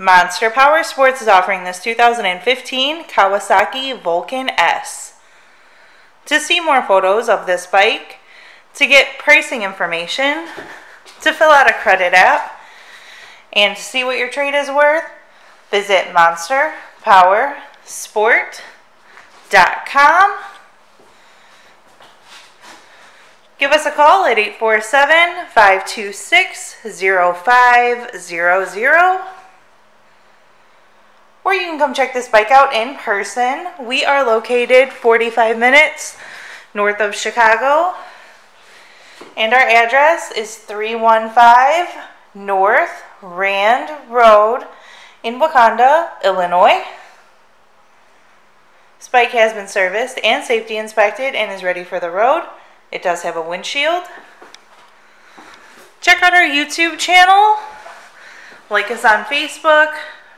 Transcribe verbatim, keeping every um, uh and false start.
Monster Power Sports is offering this two thousand fifteen Kawasaki Vulcan S. To see more photos of this bike, to get pricing information, to fill out a credit app, and to see what your trade is worth, visit Monster Power Sport dot com. Give us a call at eight four seven, five two six, zero five zero zero. Or you can come check this bike out in person. We are located forty-five minutes north of Chicago. And our address is three one five North Rand Road in Wakanda, Illinois. This bike has been serviced and safety inspected and is ready for the road. It does have a windshield. Check out our YouTube channel. Like us on Facebook.